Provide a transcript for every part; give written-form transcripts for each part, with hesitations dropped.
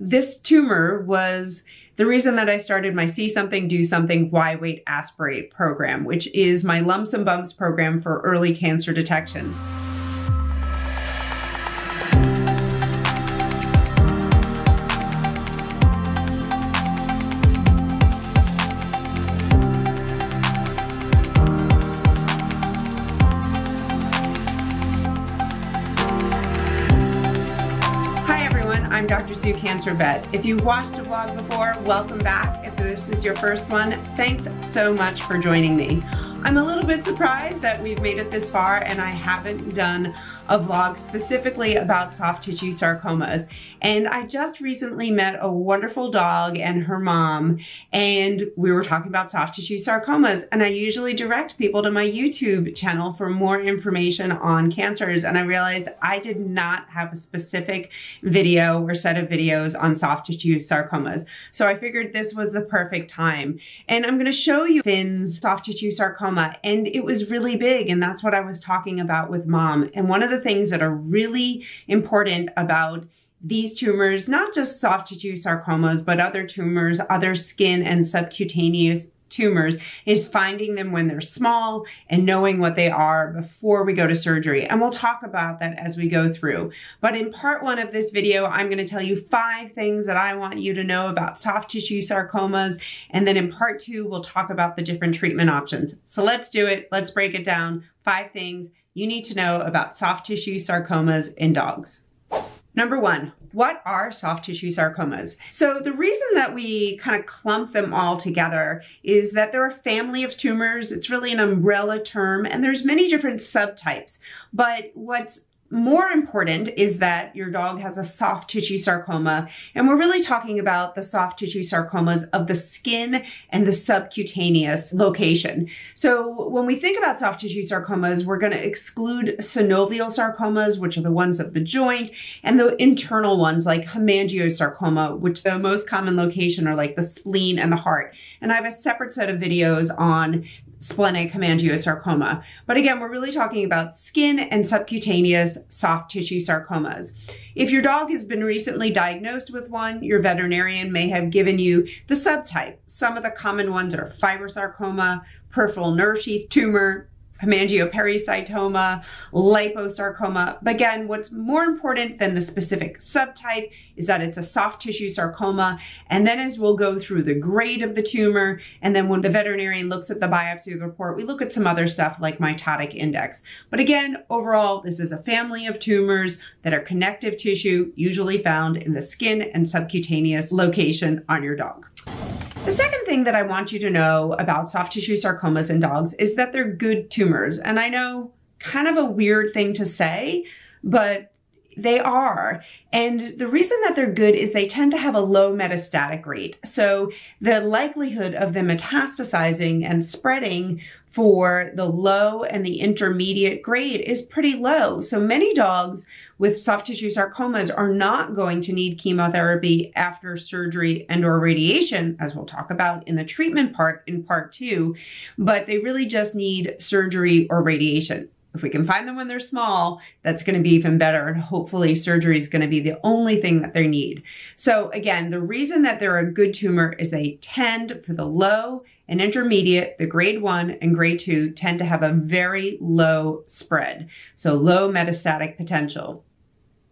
This tumor was the reason that I started my See Something, Do Something, Why Wait, Aspirate program, which is my Lumps and Bumps program for early cancer detections. I'm Dr. Sue Cancer Vet. If you've watched a vlog before, welcome back. If this is your first one, thanks so much for joining me. I'm a little bit surprised that we've made it this far and I haven't done a vlog specifically about soft tissue sarcomas. And I just recently met a wonderful dog and her mom, and we were talking about soft tissue sarcomas. And I usually direct people to my YouTube channel for more information on cancers. And I realized I did not have a specific video or set of videos on soft tissue sarcomas. So I figured this was the perfect time. And I'm gonna show you Finn's soft tissue sarcoma, and it was really big. And that's what I was talking about with mom. And one of the things that are really important about these tumors, not just soft tissue sarcomas, but other tumors, other skin and subcutaneous tumors, is finding them when they're small and knowing what they are before we go to surgery. And we'll talk about that as we go through. But in part one of this video, I'm going to tell you 5 things that I want you to know about soft tissue sarcomas. And then in part 2, we'll talk about the different treatment options. So let's do it. Let's break it down. 5 things you need to know about soft tissue sarcomas in dogs. Number 1, what are soft tissue sarcomas? So the reason that we kind of clump them all together is that they're a family of tumors. It's really an umbrella term, and there's many different subtypes. But what's more important is that your dog has a soft tissue sarcoma, and we're really talking about the soft tissue sarcomas of the skin and the subcutaneous location. So when we think about soft tissue sarcomas, we're going to exclude synovial sarcomas, which are the ones of the joint, and the internal ones like hemangiosarcoma, which the most common location are like the spleen and the heart. And I have a separate set of videos on splenic hemangiosarcoma. But again, we're really talking about skin and subcutaneous soft tissue sarcomas. If your dog has been recently diagnosed with one, your veterinarian may have given you the subtype. Some of the common ones are fibrosarcoma, peripheral nerve sheath tumor, hemangiopericytoma, liposarcoma. But again, what's more important than the specific subtype is that it's a soft tissue sarcoma. And then as we'll go through the grade of the tumor, and then when the veterinarian looks at the biopsy report, we look at some other stuff like mitotic index. But again, overall, this is a family of tumors that are connective tissue, usually found in the skin and subcutaneous location on your dog. The second thing that I want you to know about soft tissue sarcomas in dogs is that they're good tumors. And I know, kind of a weird thing to say, but they are. And the reason that they're good is they tend to have a low metastatic rate. So the likelihood of them metastasizing and spreading for the low and the intermediate grade is pretty low. So many dogs with soft tissue sarcomas are not going to need chemotherapy after surgery and or radiation, as we'll talk about in the treatment part in part 2, but they really just need surgery or radiation. If we can find them when they're small, that's going to be even better. And hopefully surgery is going to be the only thing that they need. So again, the reason that they're a good tumor is they tend, for the low and intermediate, the grade 1 and grade 2 tend to have a very low spread. So low metastatic potential.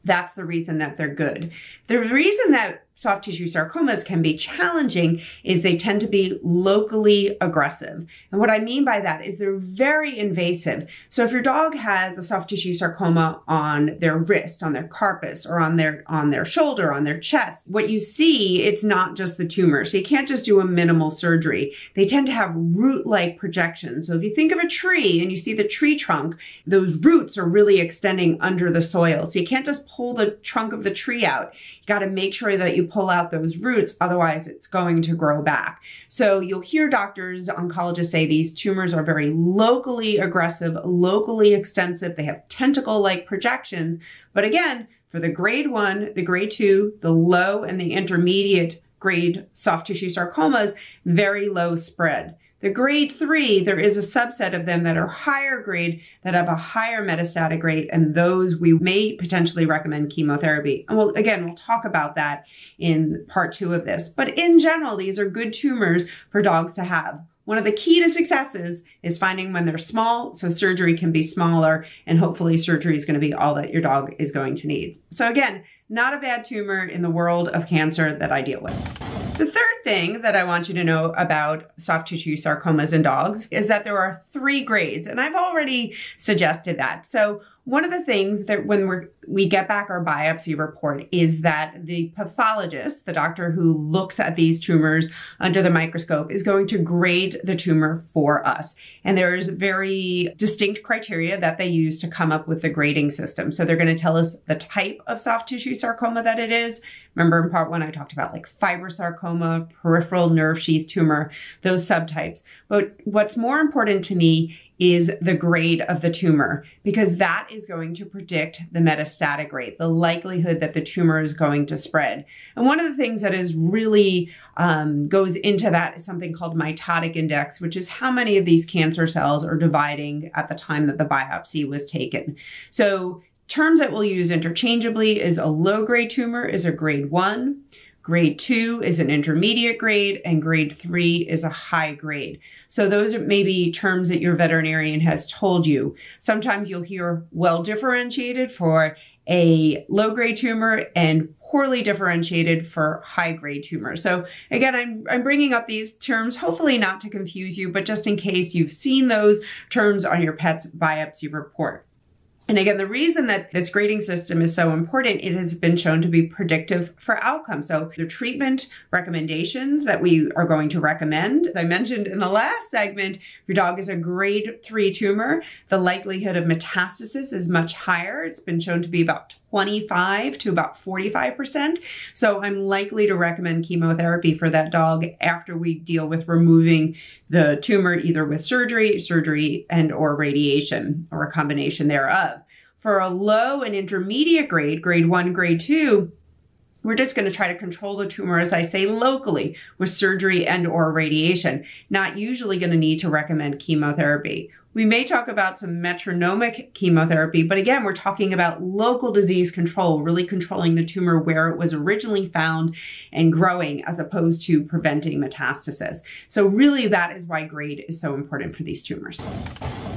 That's the reason that they're good. The reason that soft tissue sarcomas can be challenging is they tend to be locally aggressive. And what I mean by that is they're very invasive. So if your dog has a soft tissue sarcoma on their wrist, on their carpus, or on their shoulder, on their chest, what you see, it's not just the tumor. So you can't just do a minimal surgery. They tend to have root-like projections. So if you think of a tree and you see the tree trunk, those roots are really extending under the soil. So you can't just pull the trunk of the tree out. You got to make sure that you pull out those roots, otherwise it's going to grow back. So you'll hear doctors, oncologists say these tumors are very locally aggressive, locally extensive. They have tentacle-like projections. But again, for the grade 1, the grade 2, the low and the intermediate grade soft tissue sarcomas, very low spread. The grade 3, there is a subset of them that are higher grade, that have a higher metastatic rate, and those we may potentially recommend chemotherapy. And we'll talk about that in part 2 of this. But in general, these are good tumors for dogs to have. One of the key to successes is finding when they're small, so surgery can be smaller, and hopefully surgery is going to be all that your dog is going to need. So again, not a bad tumor in the world of cancer that I deal with. The third thing that I want you to know about soft tissue sarcomas in dogs is that there are 3 grades, and I've already suggested that. So one of the things that when we get back our biopsy report is that the pathologist, the doctor who looks at these tumors under the microscope, is going to grade the tumor for us. And there's very distinct criteria that they use to come up with the grading system. So they're going to tell us the type of soft tissue sarcoma that it is. Remember in part 1, I talked about like fibrosarcoma, peripheral nerve sheath tumor, those subtypes. But what's more important to me is the grade of the tumor, because that is going to predict the metastatic rate, the likelihood that the tumor is going to spread. And one of the things that is really goes into that is something called mitotic index, which is how many of these cancer cells are dividing at the time that the biopsy was taken. So terms that we'll use interchangeably is a low-grade tumor is a grade 1, grade 2 is an intermediate grade, and grade 3 is a high grade. So those are maybe terms that your veterinarian has told you. Sometimes you'll hear well differentiated for a low-grade tumor and poorly differentiated for high-grade tumors. So again, I'm bringing up these terms, hopefully not to confuse you, but just in case you've seen those terms on your pet's biopsy report. And again, the reason that this grading system is so important, it has been shown to be predictive for outcome. So the treatment recommendations that we are going to recommend, as I mentioned in the last segment, if your dog is a grade 3 tumor, the likelihood of metastasis is much higher. It's been shown to be about 25 to about 45%. So I'm likely to recommend chemotherapy for that dog after we deal with removing the tumor, either with surgery and or radiation or a combination thereof. For a low and intermediate grade, grade 1, grade 2, we're just going to try to control the tumor, as I say, locally with surgery and or radiation, not usually going to need to recommend chemotherapy. We may talk about some metronomic chemotherapy, but again, we're talking about local disease control, really controlling the tumor where it was originally found and growing as opposed to preventing metastasis. So really that is why grade is so important for these tumors.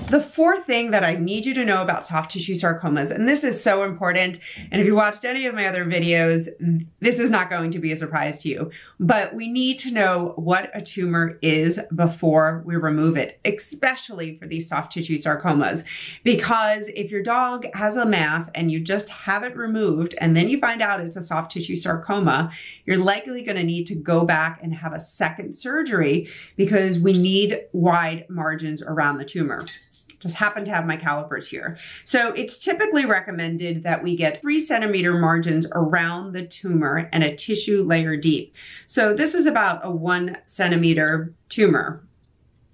The fourth thing that I need you to know about soft tissue sarcomas, and this is so important, and if you watched any of my other videos, this is not going to be a surprise to you, but we need to know what a tumor is before we remove it, especially for these soft tissue sarcomas, because if your dog has a mass and you just have it removed and then you find out it's a soft tissue sarcoma, you're likely going to need to go back and have a second surgery because we need wide margins around the tumor. Just happen to have my calipers here. So it's typically recommended that we get 3 centimeter margins around the tumor and a tissue layer deep. So this is about a 1 centimeter tumor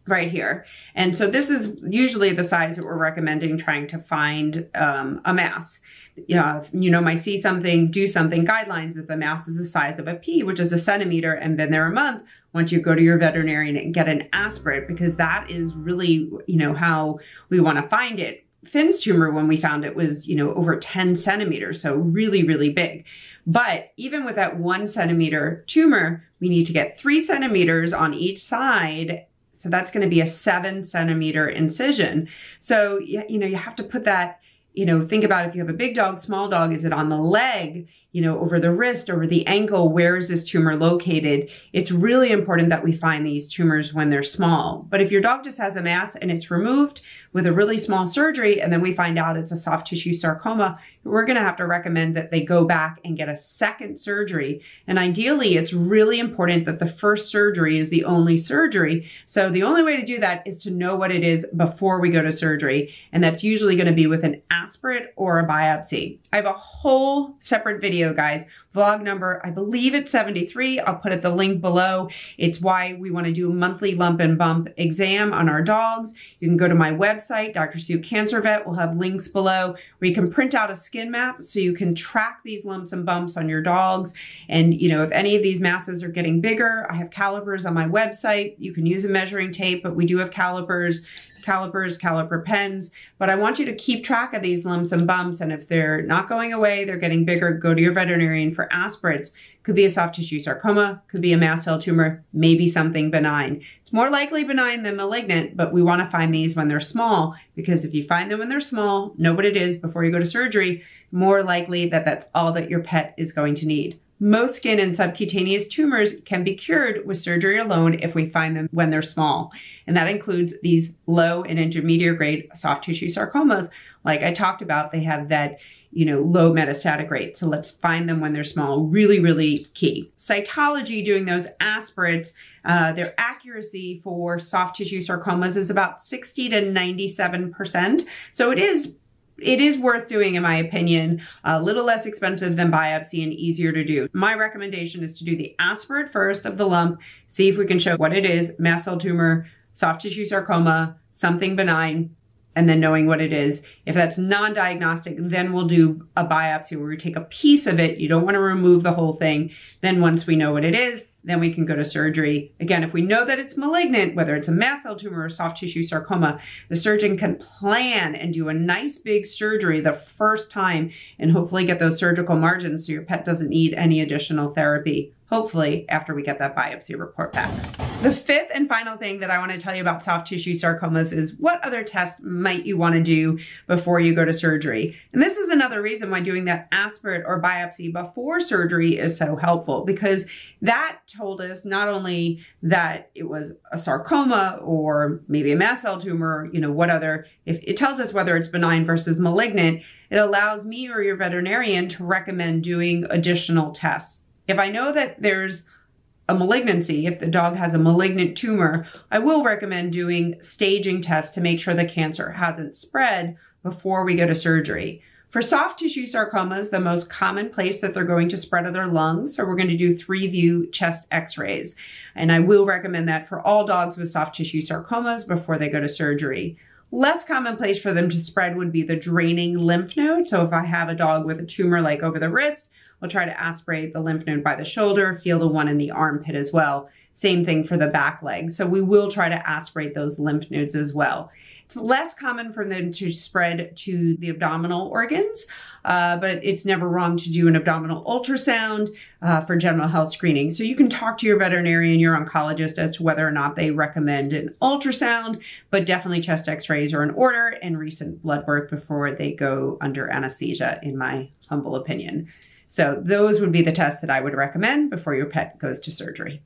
right here. And so this is usually the size that we're recommending trying to find a mass. You know, my See Something, Do Something guidelines, if the mass is the size of a pea, which is a centimeter and been there a month, once you go to your veterinarian and get an aspirate, because that is really, you know, how we want to find it. Finn's tumor, when we found it, was, you know, over 10 centimeters. So really, really big. But even with that 1 centimeter tumor, we need to get 3 centimeters on each side. So that's going to be a 7 centimeter incision. So, you know, you have to put that, you know, think about if you have a big dog, small dog, is it on the leg, you know, over the wrist, over the ankle, where is this tumor located? It's really important that we find these tumors when they're small. But if your dog just has a mass and it's removed with a really small surgery, and then we find out it's a soft tissue sarcoma, we're going to have to recommend that they go back and get a second surgery. And ideally, it's really important that the first surgery is the only surgery. So the only way to do that is to know what it is before we go to surgery. And that's usually going to be with an aspirate or a biopsy. I have a whole separate video video, guys. Vlog number, I believe it's 73. I'll put it the link below. It's why we want to do a monthly lump and bump exam on our dogs. You can go to my website, Dr. Sue Cancer Vet. We'll have links below where you can print out a skin map so you can track these lumps and bumps on your dogs. And you know, if any of these masses are getting bigger, I have calipers on my website. You can use a measuring tape, but we do have calipers, caliper pens. But I want you to keep track of these lumps and bumps, and if they're not going away, they're getting bigger, go to your veterinarian for aspirates. Could be a soft tissue sarcoma, could be a mast cell tumor, maybe something benign. It's more likely benign than malignant, but we want to find these when they're small, because if you find them when they're small, know what it is before you go to surgery, more likely that that's all that your pet is going to need. Most skin and subcutaneous tumors can be cured with surgery alone if we find them when they're small. And that includes these low and intermediate grade soft tissue sarcomas. Like I talked about, they have that, you know, low metastatic rate. So let's find them when they're small. Really, really key. Cytology, doing those aspirates, their accuracy for soft tissue sarcomas is about 60 to 97%. So it is worth doing, in my opinion, a little less expensive than biopsy and easier to do. My recommendation is to do the aspirate first of the lump, see if we can show what it is, mast cell tumor, soft tissue sarcoma, something benign, and then knowing what it is. If that's non-diagnostic, then we'll do a biopsy where we take a piece of it. You don't want to remove the whole thing. Then once we know what it is, then we can go to surgery. Again, if we know that it's malignant, whether it's a mast cell tumor or soft tissue sarcoma, the surgeon can plan and do a nice big surgery the first time and hopefully get those surgical margins so your pet doesn't need any additional therapy, hopefully after we get that biopsy report back. The fifth and final thing that I want to tell you about soft tissue sarcomas is what other tests might you want to do before you go to surgery. And this is another reason why doing that aspirate or biopsy before surgery is so helpful, because that told us not only that it was a sarcoma or maybe a mast cell tumor, you know, what other, if it tells us whether it's benign versus malignant, it allows me or your veterinarian to recommend doing additional tests. If I know that there's a malignancy, if the dog has a malignant tumor, I will recommend doing staging tests to make sure the cancer hasn't spread before we go to surgery. For soft tissue sarcomas, the most common place that they're going to spread are their lungs. So we're going to do 3-view chest x-rays. And I will recommend that for all dogs with soft tissue sarcomas before they go to surgery. Less common place for them to spread would be the draining lymph node. So if I have a dog with a tumor like over the wrist, we'll try to aspirate the lymph node by the shoulder, feel the one in the armpit as well. Same thing for the back leg. So we will try to aspirate those lymph nodes as well. It's less common for them to spread to the abdominal organs, but it's never wrong to do an abdominal ultrasound for general health screening. So you can talk to your veterinarian, your oncologist, as to whether or not they recommend an ultrasound, but definitely chest x-rays are in order and recent blood work before they go under anesthesia, in my humble opinion. So those would be the tests that I would recommend before your pet goes to surgery.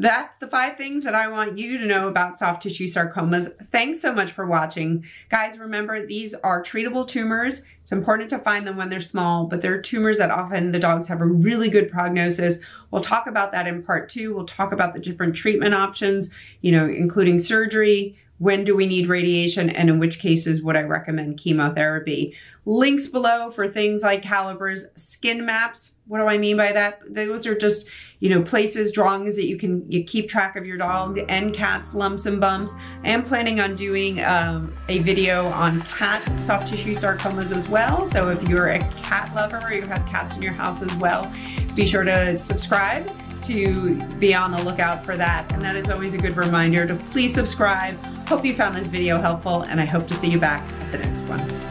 That's the 5 things that I want you to know about soft tissue sarcomas. Thanks so much for watching. Guys, remember, these are treatable tumors. It's important to find them when they're small, but they're tumors that often the dogs have a really good prognosis. We'll talk about that in part 2. We'll talk about the different treatment options, you know, including surgery, when do we need radiation, and in which cases would I recommend chemotherapy. Links below for things like calipers, skin maps. What do I mean by that? Those are just, you know, places, drawings that you keep track of your dog and cat's lumps and bumps. I am planning on doing a video on cat soft tissue sarcomas as well. So if you're a cat lover or you have cats in your house as well, be sure to subscribe to be on the lookout for that. And that is always a good reminder to please subscribe. Hope you found this video helpful, and I hope to see you back at the next one.